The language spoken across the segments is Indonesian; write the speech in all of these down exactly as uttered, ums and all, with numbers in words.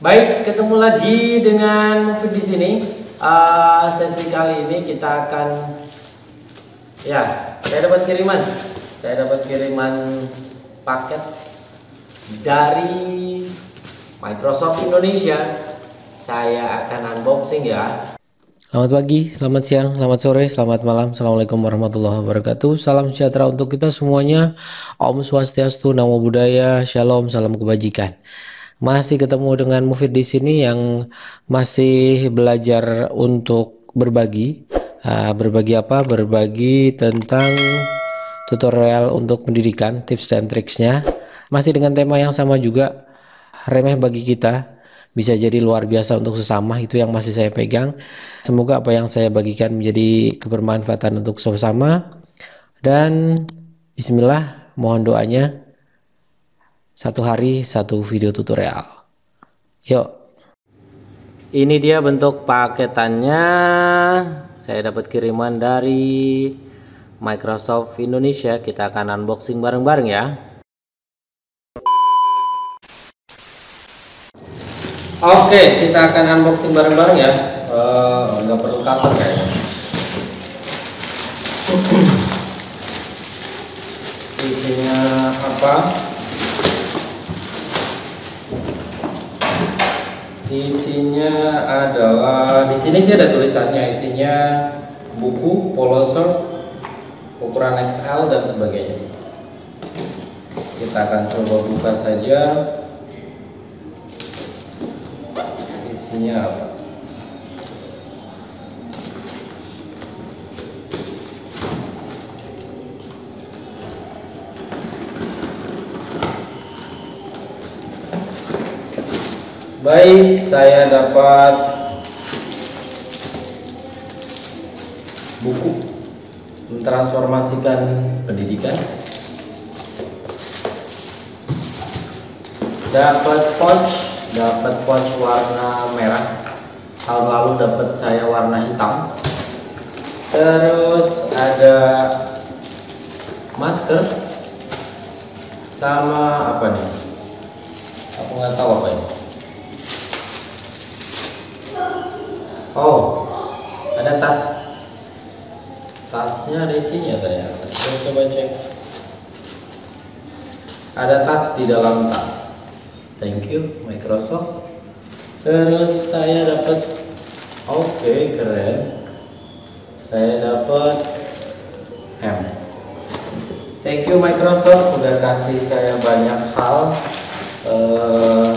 Baik, ketemu lagi dengan Mufid di sini. Uh, sesi kali ini kita akan, ya, saya dapat kiriman, saya dapat kiriman paket dari Microsoft Indonesia. Saya akan unboxing ya. Selamat pagi, selamat siang, selamat sore, selamat malam. Assalamualaikum warahmatullahi wabarakatuh. Salam sejahtera untuk kita semuanya. Om Swastiastu, Namo Buddhaya, Shalom, salam kebajikan. Masih ketemu dengan Mufid di sini yang masih belajar untuk berbagi. Berbagi apa? Berbagi tentang tutorial untuk pendidikan, tips dan triksnya. Masih dengan tema yang sama juga, remeh bagi kita bisa jadi luar biasa untuk sesama. Itu yang masih saya pegang. Semoga apa yang saya bagikan menjadi kebermanfaatan untuk sesama. Dan bismillah, mohon doanya, satu hari satu video tutorial. Yuk, ini dia bentuk paketannya. Saya dapat kiriman dari Microsoft Indonesia. Kita akan unboxing bareng-bareng ya. Oke, okay, kita akan unboxing bareng-bareng ya. Uh, nggak perlu kater kayaknya. Isinya apa? Isinya adalah, di sini sih ada tulisannya. Isinya buku, poloser, ukuran X L dan sebagainya. Kita akan coba buka saja. Isinya apa? Baik, saya dapat buku mentransformasikan pendidikan, dapat pouch. Dapat pouch warna merah. Tahun lalu dapat saya warna hitam. Terus ada masker sama apa nih? Aku nggak tahu apa ini. Oh, ada tas. Tasnya ada isinya ternyata. Saya coba cek. Ada tas di dalam tas. Thank you Microsoft. Terus saya dapat, oke okay, keren. Saya dapat hem. Thank you Microsoft, udah kasih saya banyak hal. Uh,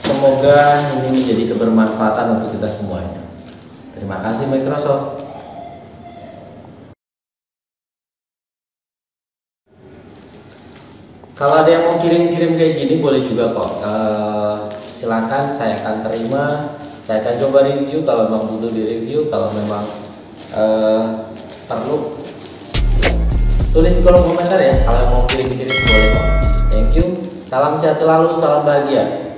semoga ini menjadi kebermanfaatan untuk kita semuanya. Terima kasih Microsoft. Kalau ada yang mau kirim-kirim kayak gini boleh juga kok, uh, silakan, saya akan terima, saya akan coba review kalau memang butuh di review, kalau memang uh, perlu tulis di kolom komentar ya. Kalau mau kirim-kirim boleh kok. Thank you, salam sehat selalu, salam bahagia.